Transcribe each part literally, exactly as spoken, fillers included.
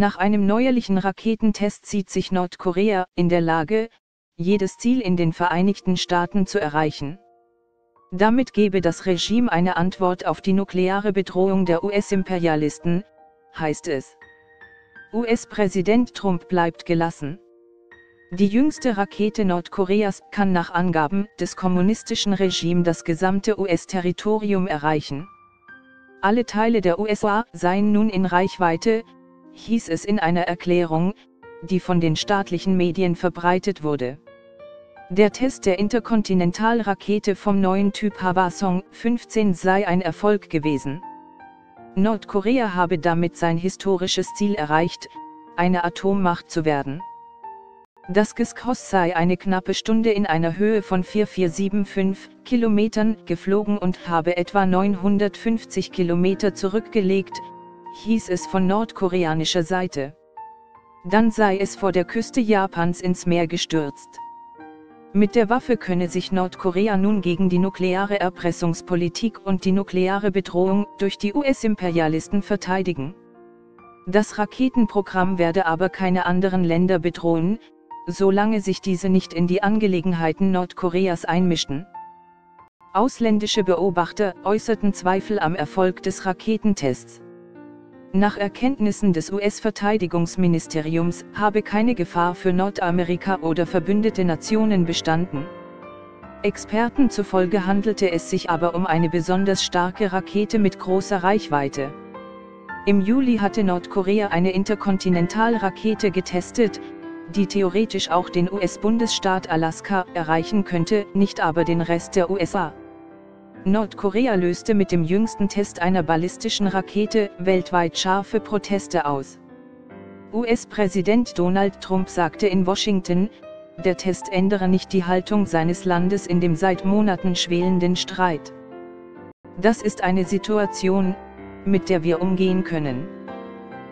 Nach einem neuerlichen Raketentest sieht sich Nordkorea in der Lage, jedes Ziel in den Vereinigten Staaten zu erreichen. Damit gebe das Regime eine Antwort auf die nukleare Bedrohung der U S-Imperialisten, heißt es. U S-Präsident Trump bleibt gelassen. Die jüngste Rakete Nordkoreas kann nach Angaben des kommunistischen Regimes das gesamte U S-Territorium erreichen. Alle Teile der U S A seien nun in Reichweite, hieß es in einer Erklärung, die von den staatlichen Medien verbreitet wurde. Der Test der Interkontinentalrakete vom neuen Typ Hwasong fünfzehn sei ein Erfolg gewesen. Nordkorea habe damit sein historisches Ziel erreicht, eine Atommacht zu werden. Das Geschoss sei eine knappe Stunde in einer Höhe von viertausendvierhundertfünfundsiebzig Kilometern geflogen und habe etwa neunhundertfünfzig Kilometer zurückgelegt, hieß es von nordkoreanischer Seite. Dann sei es vor der Küste Japans ins Meer gestürzt. Mit der Waffe könne sich Nordkorea nun gegen die nukleare Erpressungspolitik und die nukleare Bedrohung durch die U S-Imperialisten verteidigen. Das Raketenprogramm werde aber keine anderen Länder bedrohen, solange sich diese nicht in die Angelegenheiten Nordkoreas einmischten. Ausländische Beobachter äußerten Zweifel am Erfolg des Raketentests. Nach Erkenntnissen des U S-Verteidigungsministeriums habe keine Gefahr für Nordamerika oder verbündete Nationen bestanden. Experten zufolge handelte es sich aber um eine besonders starke Rakete mit großer Reichweite. Im Juli hatte Nordkorea eine Interkontinentalrakete getestet, die theoretisch auch den U S-Bundesstaat Alaska erreichen könnte, nicht aber den Rest der U S A. Nordkorea löste mit dem jüngsten Test einer ballistischen Rakete weltweit scharfe Proteste aus. U S-Präsident Donald Trump sagte in Washington, der Test ändere nicht die Haltung seines Landes in dem seit Monaten schwelenden Streit. Das ist eine Situation, mit der wir umgehen können.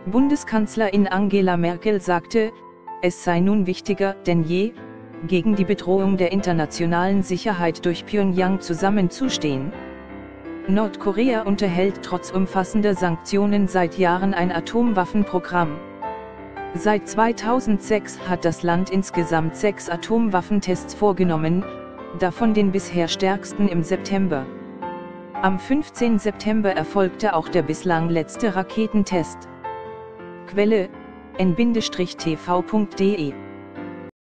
Bundeskanzlerin Angela Merkel sagte, es sei nun wichtiger denn je, gegen die Bedrohung der internationalen Sicherheit durch Pyongyang zusammenzustehen. Nordkorea unterhält trotz umfassender Sanktionen seit Jahren ein Atomwaffenprogramm. Seit zweitausendsechs hat das Land insgesamt sechs Atomwaffentests vorgenommen, davon den bisher stärksten im September. Am fünfzehnten September erfolgte auch der bislang letzte Raketentest. Quelle: n-tv punkt de